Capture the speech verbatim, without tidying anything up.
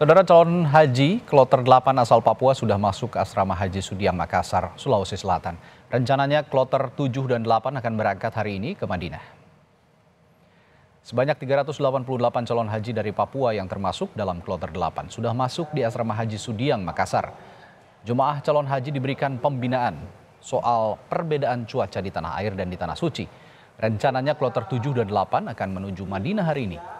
Saudara, calon haji kloter delapan asal Papua sudah masuk ke Asrama Haji Sudiang Makassar, Sulawesi Selatan. Rencananya kloter tujuh dan delapan akan berangkat hari ini ke Madinah. Sebanyak tiga ratus delapan puluh delapan calon haji dari Papua yang termasuk dalam kloter delapan sudah masuk di Asrama Haji Sudiang Makassar. Jemaah calon haji diberikan pembinaan soal perbedaan cuaca di tanah air dan di tanah suci. Rencananya kloter tujuh dan delapan akan menuju Madinah hari ini.